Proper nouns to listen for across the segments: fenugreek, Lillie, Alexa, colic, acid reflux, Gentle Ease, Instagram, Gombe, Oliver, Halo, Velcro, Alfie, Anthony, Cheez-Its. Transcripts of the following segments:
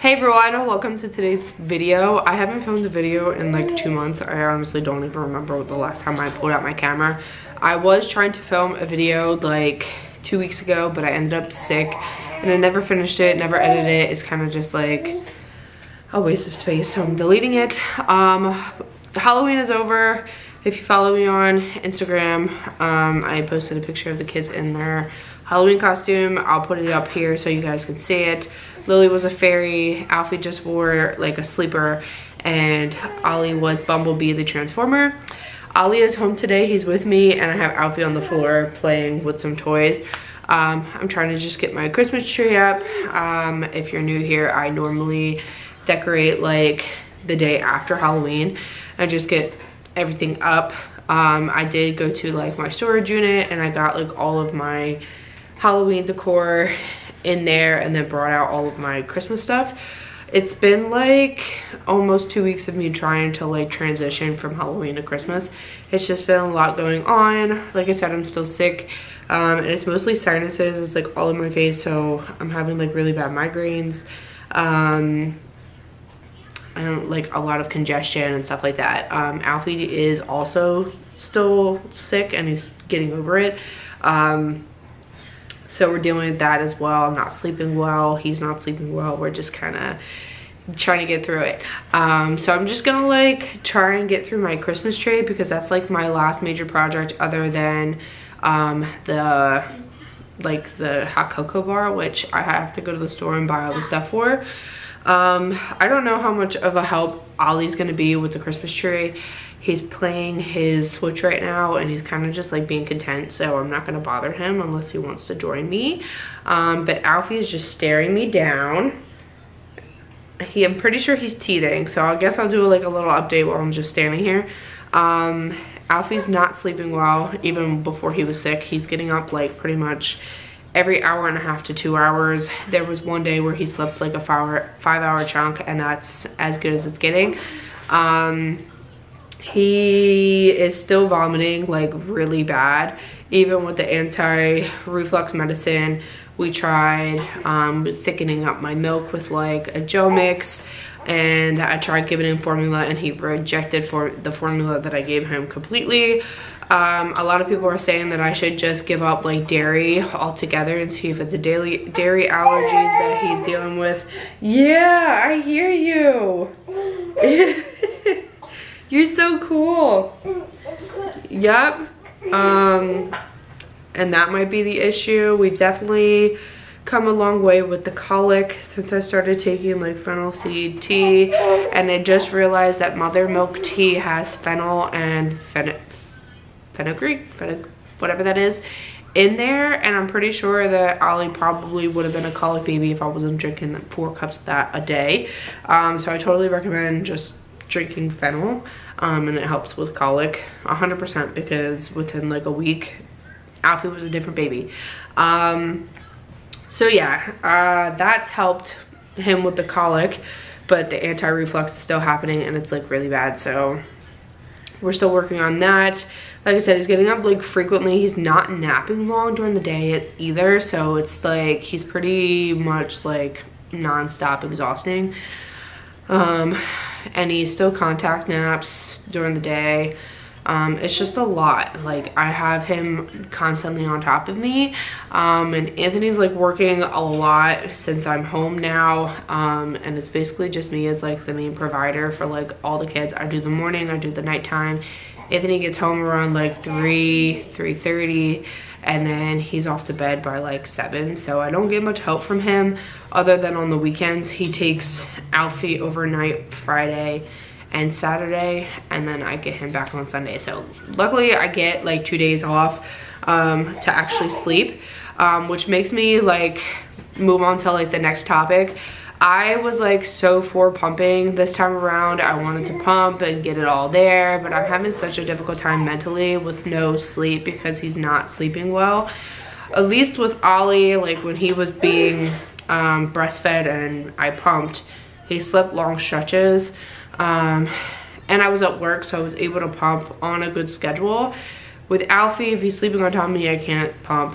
Hey everyone, welcome to today's video. I haven't filmed a video in like 2 months. I honestly don't even remember the last time I pulled out my camera. I was trying to film a video like 2 weeks ago, but I ended up sick and I never finished it, never edited it. It's kind of just like a waste of space, so I'm deleting it. Halloween is over. If you follow me on Instagram, I posted a picture of the kids in their Halloween costume. I'll put it up here so you guys can see it. Lillie was a fairy, Alfie just wore like a sleeper, and Ollie was Bumblebee the Transformer. Ollie is home today, he's with me, and I have Alfie on the floor playing with some toys. I'm trying to just get my Christmas tree up. If you're new here, I normally decorate like the day after Halloween and just get everything up. I did go to like my storage unit and I got like all of my Halloween decor in there and then brought out all of my Christmas stuff. It's been like almost 2 weeks of me trying to like transition from Halloween to Christmas. It's just been a lot going on. Like I said, I'm still sick, and it's mostly sinuses. It's like all in my face, so I'm having like really bad migraines. I don't like a lot of congestion and stuff like that. Alfie is also still sick and he's getting over it. So we're dealing with that as well. I'm not sleeping well, he's not sleeping well. We're just kind of trying to get through it. So I'm just gonna like try and get through my Christmas tree because that's like my last major project other than the hot cocoa bar, which I have to go to the store and buy all the stuff for. I don't know how much of a help Ollie's gonna be with the Christmas tree. He's playing his Switch right now and he's kind of just like being content, so I'm not gonna bother him unless he wants to join me. But Alfie is just staring me down. I'm pretty sure he's teething, so I guess I'll do like a little update while I'm just standing here. Alfie's not sleeping well. Even before he was sick, he's getting up like pretty much every hour and a half to 2 hours. There was one day where he slept like a five-hour chunk, and that's as good as it's getting. He is still vomiting like really bad. Even with the anti-reflux medicine, we tried thickening up my milk with like a Joe mix, and I tried giving him formula and he rejected the formula that I gave him completely. A lot of people are saying that I should just give up like dairy altogether and see if it's a dairy allergies that he's dealing with. Yeah, I hear you. You're so cool. Yep. And that might be the issue. We've definitely come a long way with the colic since I started taking like fennel seed tea, and I just realized that mother milk tea has fennel and fenugreek, whatever that is, in there, and I'm pretty sure that Ollie probably would have been a colic baby if I wasn't drinking 4 cups of that a day. So I totally recommend just drinking fennel, and it helps with colic 100% because within like a week, Alfie was a different baby. So yeah, that's helped him with the colic, but the anti-reflux is still happening and it's like really bad, so we're still working on that. Like I said, he's getting up like frequently. He's not napping long during the day either, so it's like he's pretty much like non-stop exhausting. And he still contact naps during the day. It's just a lot. Like I have him constantly on top of me, and Anthony's like working a lot since I'm home now, and it's basically just me as like the main provider for like all the kids. I do the morning, I do the nighttime. Anthony gets home around like 3:30, and then he's off to bed by like 7, so I don't get much help from him other than on the weekends. He takes Alfie overnight Friday and Saturday, and then I get him back on Sunday. So luckily I get like 2 days off to actually sleep, which makes me like move on to like the next topic. I was like so for pumping this time around. I wanted to pump and get it all there, but I'm having such a difficult time mentally with no sleep because he's not sleeping well. At least with Ollie, like when he was being breastfed and I pumped, he slept long stretches. And I was at work, so I was able to pump on a good schedule. With Alfie, if he's sleeping on top of me, I can't pump.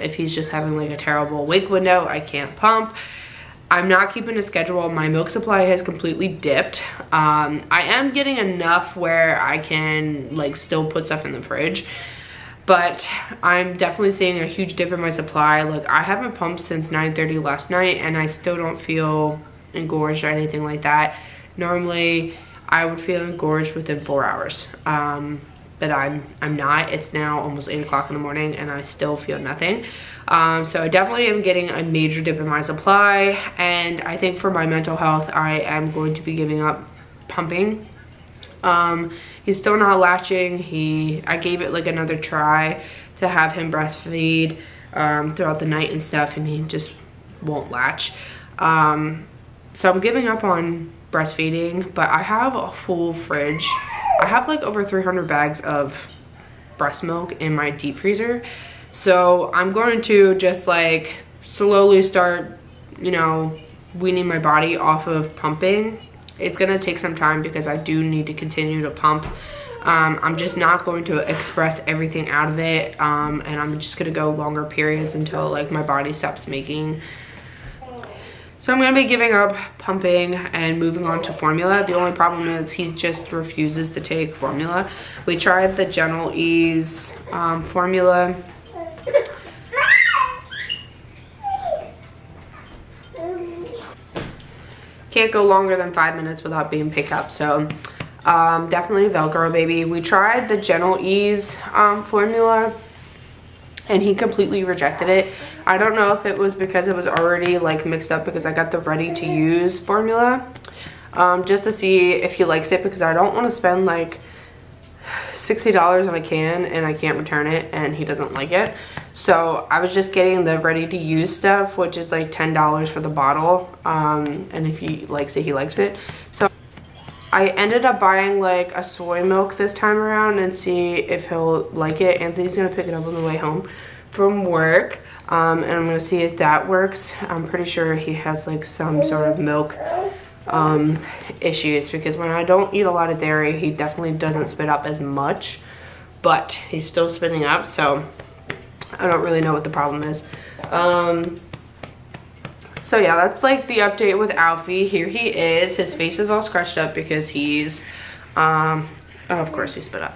If he's just having like a terrible wake window, I can't pump. I'm not keeping a schedule. My milk supply has completely dipped. I am getting enough where I can like still put stuff in the fridge, but I'm definitely seeing a huge dip in my supply. Like, I haven't pumped since 9:30 last night, and I still don't feel engorged or anything like that. Normally I would feel engorged within 4 hours, but I'm not. It's now almost 8 o'clock in the morning and I still feel nothing. So I definitely am getting a major dip in my supply, and I think for my mental health, I am going to be giving up pumping. He's still not latching. I gave it like another try to have him breastfeed throughout the night and stuff, and he just won't latch. So I'm giving up on breastfeeding, but I have a full fridge. I have like over 300 bags of breast milk in my deep freezer. So I'm going to just like slowly start, you know, weaning my body off of pumping. It's gonna take some time because I do need to continue to pump. I'm just not going to express everything out of it. And I'm just gonna go longer periods until like my body stops making. So I'm gonna be giving up pumping and moving on to formula. The only problem is he just refuses to take formula. We tried the Gentle Ease formula. Can't go longer than 5 minutes without being picked up, so definitely Velcro baby. We tried the Gentle Ease formula, and he completely rejected it. I don't know if it was because it was already like mixed up, because I got the ready to use formula just to see if he likes it, because I don't want to spend like $60 on a can and I can't return it and he doesn't like it. So I was just getting the ready to use stuff, which is like $10 for the bottle, and if he likes it, he likes it. So I ended up buying like a soy milk this time around and see if he'll like it. Anthony's gonna pick it up on the way home from work, and I'm gonna see if that works. I'm pretty sure he has like some sort of milk issues, because when I don't eat a lot of dairy, he definitely doesn't spit up as much, but he's still spitting up, so I don't really know what the problem is. So yeah, that's like the update with Alfie. Here he is. His face is all scratched up because he's, oh, of course he spit up.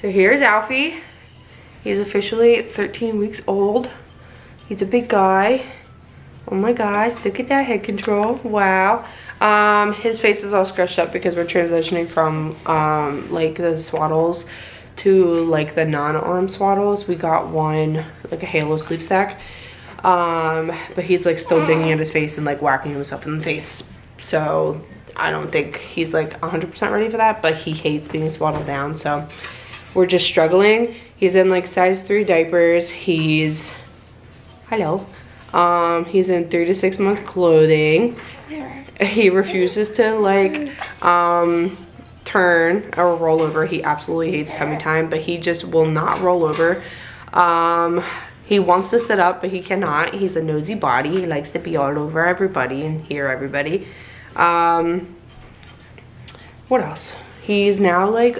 So here's Alfie. He's officially 13 weeks old. He's a big guy. Oh my gosh, look at that head control. Wow. His face is all scratched up because we're transitioning from like the swaddles to like the non-arm swaddles. We got one, like a Halo sleep sack. But he's like still digging at his face and like whacking himself in the face, so I don't think he's like 100% ready for that, but he hates being swaddled down, so we're just struggling. He's in like size 3 diapers. He's hello. He's in 3 to 6 month clothing. He refuses to like turn or roll over. He absolutely hates tummy time, but he just will not roll over. He wants to sit up, but he cannot. He's a nosy body. He likes to be all over everybody and hear everybody. What else? He's now like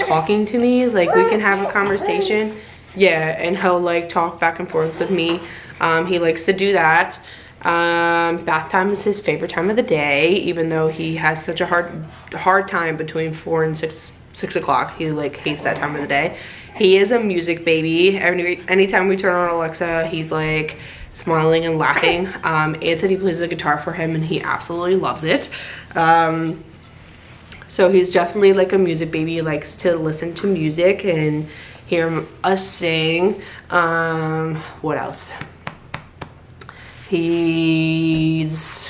talking to me. Like, we can have a conversation. Yeah, and he'll like talk back and forth with me. He likes to do that. Bath time is his favorite time of the day, even though he has such a hard time between 4 and 6 o'clock. He like hates that time of the day. He is a music baby. Anytime we turn on Alexa, he's like smiling and laughing. Anthony plays the guitar for him and he absolutely loves it. So he's definitely like a music baby. He likes to listen to music and hear us sing. What else? He's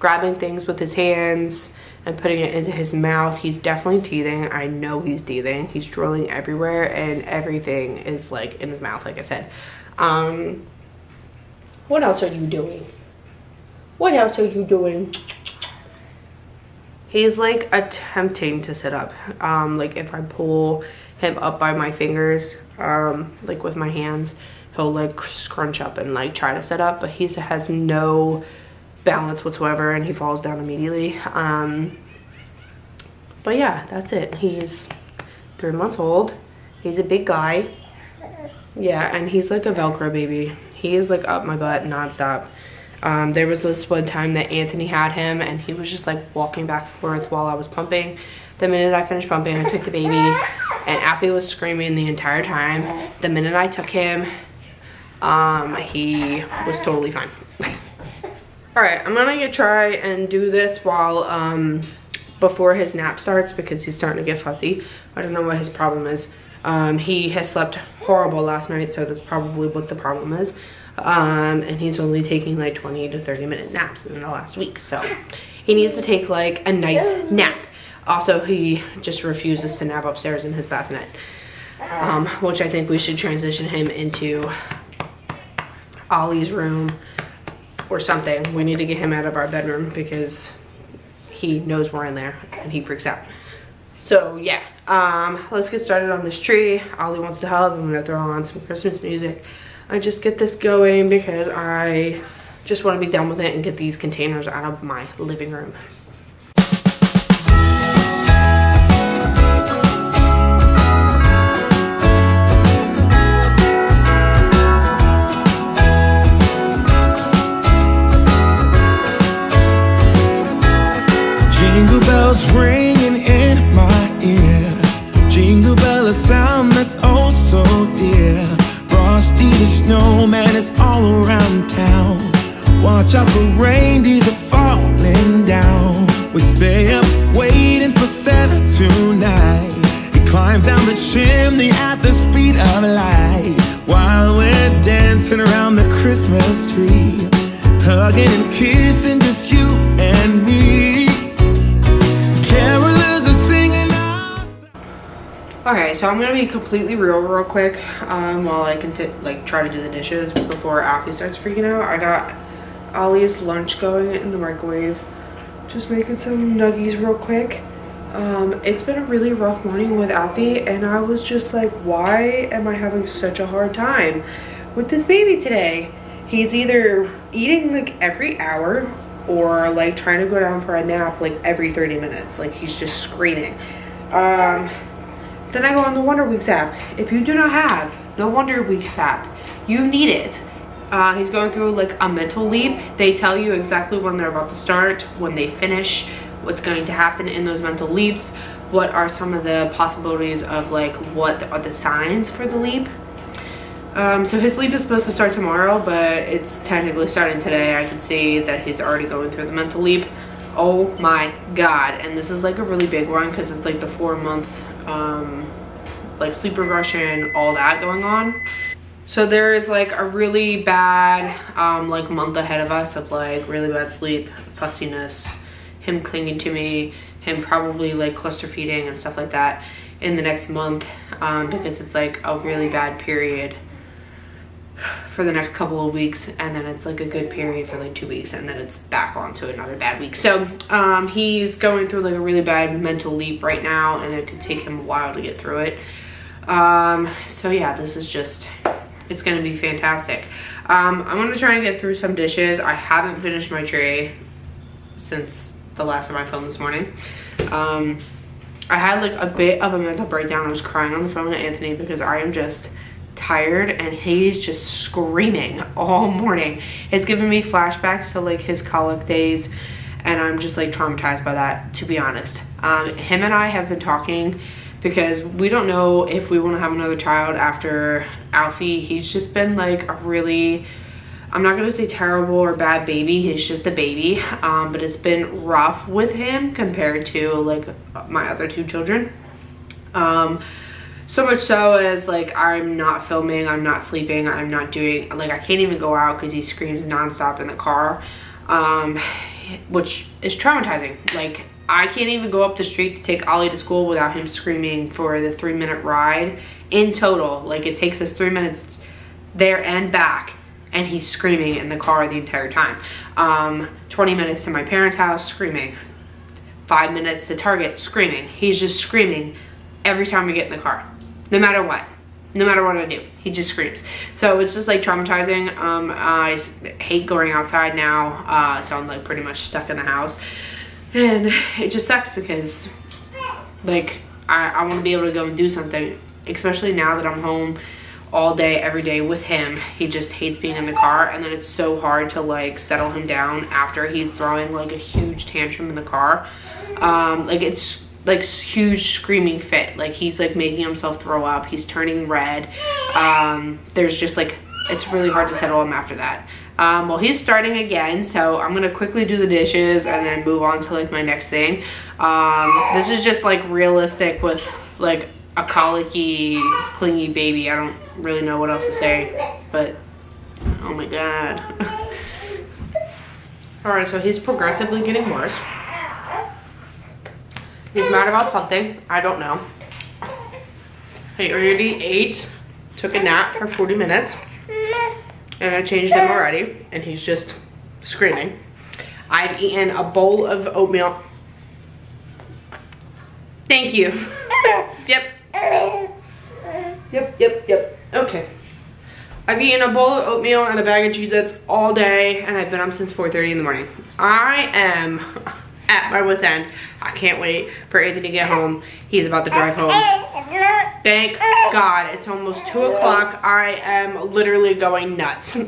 grabbing things with his hands and putting it into his mouth. He's definitely teething. I know he's teething. He's drooling everywhere and everything is like in his mouth, like I said. What else are you doing? What else are you doing? He's like attempting to sit up. Like if I pull him up by my fingers, like with my hands, he'll like scrunch up and like try to sit up, but he has no balance whatsoever and he falls down immediately. But yeah, that's it. He's 3 months old. He's a big guy. Yeah, and he's like a Velcro baby. He is like up my butt nonstop. There was this one time that Anthony had him and he was just like walking back and forth while I was pumping. The minute I finished pumping, I took the baby, and Alfie was screaming the entire time. The minute I took him, he was totally fine. All right, I'm gonna try and do this while before his nap starts, because he's starting to get fussy. I don't know what his problem is. He has slept horrible last night, so that's probably what the problem is. And he's only taking like 20 to 30-minute naps in the last week, so he needs to take like a nice nap. Also, he just refuses to nap upstairs in his bassinet, which I think we should transition him into Ollie's room or something. We need to get him out of our bedroom because he knows we're in there and he freaks out. So yeah, let's get started on this tree. Ollie wants to help. I'm gonna throw on some Christmas music. I just get this going because I just want to be done with it and get these containers out of my living room. Jingle bells ringing in my ear, jingle bell, a sound that's oh so dear. Frosty the snowman is all around town. Watch out for reindeers are falling down. We stay up waiting for Santa tonight. He climbs down the chimney at the speed of light, while we're dancing around the Christmas tree, hugging and kissing, just you and me. Okay, so I'm gonna be completely real quick while I can try to do the dishes before Alfie starts freaking out. I got Ollie's lunch going in the microwave. Just making some nuggies real quick. It's been a really rough morning with Alfie, and I was just like, why am I having such a hard time with this baby today? He's either eating like every hour or like trying to go down for a nap like every 30 minutes. Like he's just screaming. Then I go on the Wonder Weeks app. If you do not have the Wonder Weeks app, you need it. He's going through like a mental leap. They tell you exactly when they're about to start, when they finish, what's going to happen in those mental leaps, what are some of the possibilities of like what are the signs for the leap. So his leap is supposed to start tomorrow, but it's technically starting today. I can see that he's already going through the mental leap. Oh my god. And this is like a really big one because it's like the 4-month like sleep regression, all that going on. So there is like a really bad like month ahead of us of like really bad sleep, fussiness, him clinging to me, him probably like cluster feeding and stuff like that in the next month, because it's like a really bad period for the next couple of weeks, and then it's like a good period for like 2 weeks, and then it's back onto another bad week. So he's going through like a really bad mental leap right now, and it could take him a while to get through it. So yeah, this is just, it's gonna be fantastic. I'm gonna try and get through some dishes. I haven't finished my tray since the last time I filmed this morning. I had like a bit of a mental breakdown. I was crying on the phone to Anthony because I am just tired, and he's just screaming all morning. It's giving me flashbacks to like his colic days, and I'm just like traumatized by that, to be honest. Him and I have been talking because we don't know if we want to have another child after Alfie. He's just been like a really, I'm not gonna say terrible or bad baby, he's just a baby, but it's been rough with him compared to like my other two children. So much so as like I'm not filming, I'm not sleeping, I'm not doing, like I can't even go out because he screams nonstop in the car, which is traumatizing. Like I can't even go up the street to take Ollie to school without him screaming for the 3-minute ride in total. Like it takes us 3 minutes there and back, and he's screaming in the car the entire time. 20 minutes to my parents' house, screaming. 5 minutes to Target, screaming. He's just screaming every time we get in the car. No matter what, no matter what I do, he just screams. So it's just like traumatizing. I hate going outside now, so I'm like pretty much stuck in the house, and it just sucks because like I want to be able to go and do something, especially now that I'm home all day, every day with him. He just hates being in the car, and then it's so hard to like settle him down after he's throwing like a huge tantrum in the car. Like it's like huge screaming fit, like he's like making himself throw up, he's turning red. There's just like, it's really hard to settle him after that. Well, he's starting again, so I'm gonna quickly do the dishes and then move on to like my next thing. This is just like realistic with like a colicky, clingy baby. I don't really know what else to say, but oh my god. All right, so he's progressively getting worse. He's mad about something, I don't know. He already ate, took a nap for 40 minutes, and I changed him already, and he's just screaming. I've eaten a bowl of oatmeal. Thank you. Yep. Okay. I've eaten a bowl of oatmeal and a bag of Cheez-Its all day, and I've been up since 4:30 in the morning. I am at my wit's end. I can't wait for Anthony to get home. He's about to drive home. Thank God. It's almost 2 o'clock. I am literally going nuts.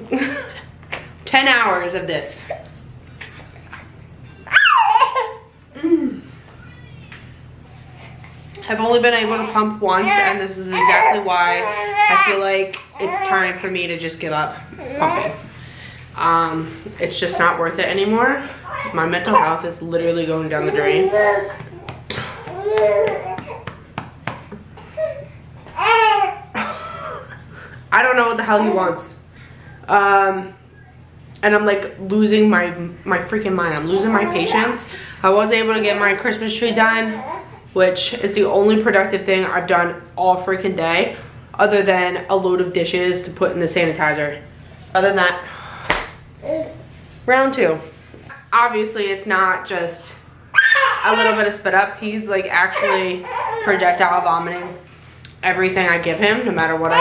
10 hours of this. I've only been able to pump once, and this is exactly why I feel like it's time for me to just give up pumping. It's just not worth it anymore. My mental health is literally going down the drain. I don't know what the hell he wants. And I'm like losing my freaking mind. I'm losing my patience. I was able to get my Christmas tree done, which is the only productive thing I've done all freaking day, other than a load of dishes to put in the sanitizer. Other than that, round two. Obviously, it's not just a little bit of spit up. He's like actually projectile vomiting everything I give him, no matter what I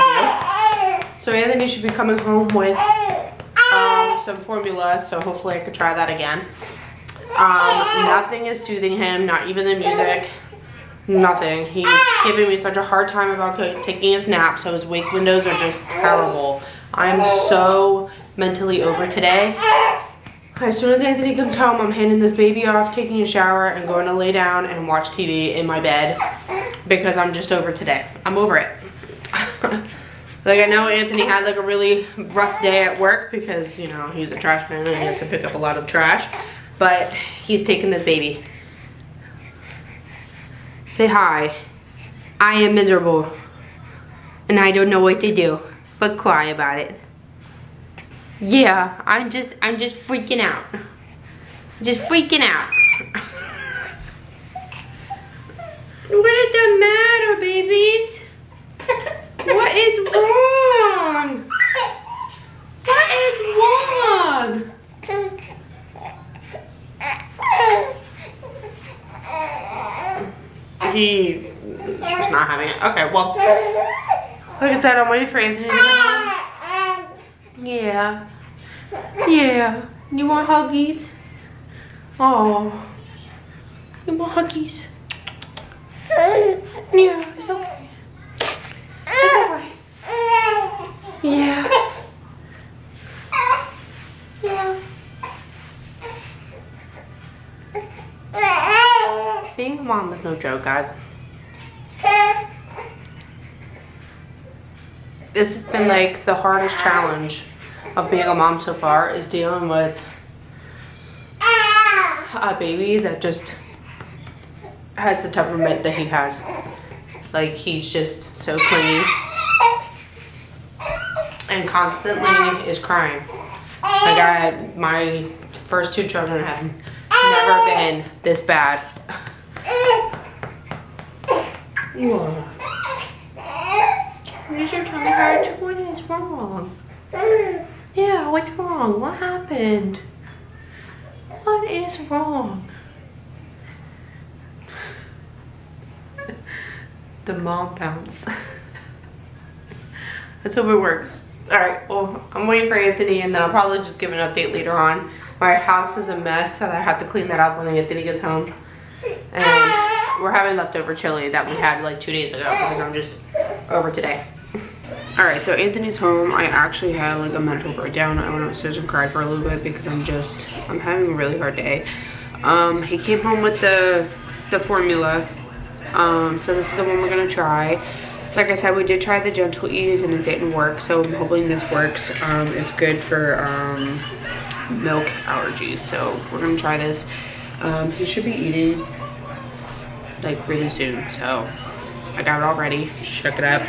do. So Anthony should be coming home with some formula, so hopefully I could try that again. Nothing is soothing him, not even the music, nothing. He's giving me such a hard time about taking his nap, so his wake windows are just terrible. I'm so mentally over today. As soon as Anthony comes home, I'm handing this baby off, taking a shower, and going to lay down and watch TV in my bed because I'm just over today. I'm over it. Like, I know Anthony had like a really rough day at work because, you know, he's a trash man and he has to pick up a lot of trash, but he's taking this baby. Say hi. I am miserable and I don't know what to do but cry about it. Yeah, I'm just freaking out. Just freaking out. What is the matter, babies? What is wrong? What is wrong? She's not having it. Okay, well, like I said, I'm waiting for Anthony to come home. Yeah. You want huggies? Oh. You want huggies? Yeah, it's okay. It's alright. Yeah. Being a mom is no joke, guys. This has been like the hardest challenge of being a mom so far, is dealing with a baby that just has the temperament that he has. Like, he's just so clingy and constantly is crying. Like, my first two children have never been this bad. Whoa. Is your tummy hurt? What is wrong? Yeah, what's wrong? What happened? What is wrong? The mom bounce. Let's hope it works. Alright, well, I'm waiting for Anthony, and then I'll probably just give an update later on. My house is a mess, so I have to clean that up when Anthony gets home. And we're having leftover chili that we had like 2 days ago because I'm just over today. Alright, so Anthony's home. I actually had like a mental breakdown. I went upstairs and cried for a little bit because I'm having a really hard day. He came home with the formula. So this is the one we're gonna try. Like I said, we did try the Gentle Ease and it didn't work, so I'm hoping this works. It's good for milk allergies, so we're gonna try this. He should be eating like really soon, so I got it all ready, shook it up.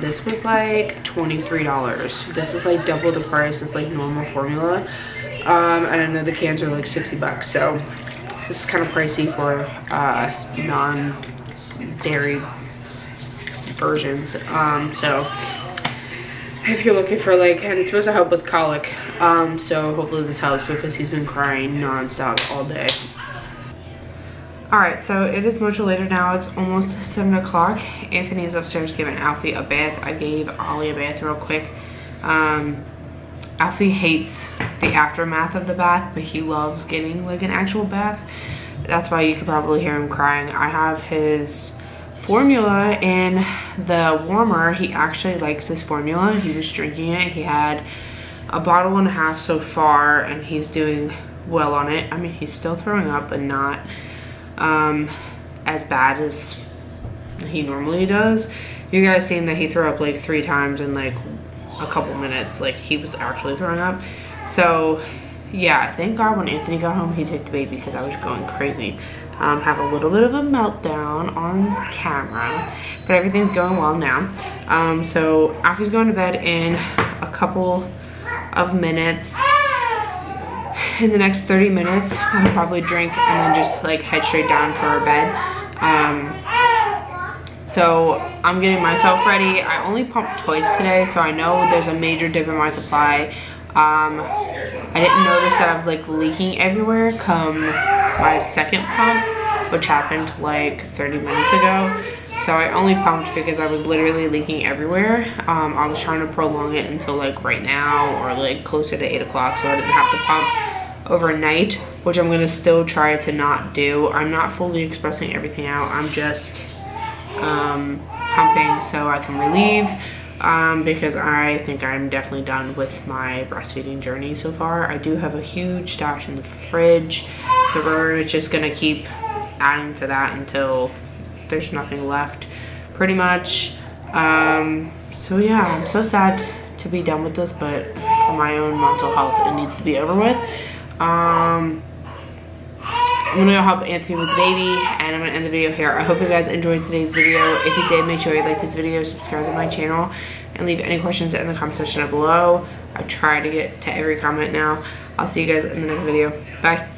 This was like $23. This is like double the price as like normal formula. And I know the cans are like 60 bucks, so this is kind of pricey for non-dairy versions. So if you're looking for like, and it's supposed to help with colic, so hopefully this helps because he's been crying non-stop all day. Alright, so it is much later now. It's almost 7 o'clock. Anthony is upstairs giving Alfie a bath. I gave Ollie a bath real quick. Alfie hates the aftermath of the bath, but he loves getting like an actual bath. That's why you could probably hear him crying. I have his formula in the warmer. He actually likes this formula. He was drinking it. He had a bottle and a half so far, and he's doing well on it. I mean, he's still throwing up, but not as bad as he normally does. You guys seen that he threw up like 3 times in like a couple minutes. Like, he was actually throwing up. So yeah, thank God when Anthony got home, he took the baby because I was going crazy. Have a little bit of a meltdown on camera, but everything's going well now. So Alfie's going to bed in a couple of minutes. In the next 30 minutes, I'll probably drink and then just like head straight down for our bed. So I'm getting myself ready. I only pumped twice today, so I know there's a major dip in my supply. I didn't notice that I was like leaking everywhere come my second pump, which happened like 30 minutes ago. So I only pumped because I was literally leaking everywhere. I was trying to prolong it until like right now or like closer to 8 o'clock so I didn't have to pump overnight, which I'm gonna still try to not do. I'm not fully expressing everything out. I'm just pumping so I can relieve because I think I'm definitely done with my breastfeeding journey so far. I do have a huge stash in the fridge, so we're just gonna keep adding to that until there's nothing left pretty much. So yeah, I'm so sad to be done with this, but for my own mental health it needs to be over with. I'm gonna go help Anthony with the baby and I'm gonna end the video here. I hope you guys enjoyed today's video. If you did, make sure you like this video, subscribe to my channel, and leave any questions in the comment section down below. I try to get to every comment now. I'll see you guys in the next video. Bye.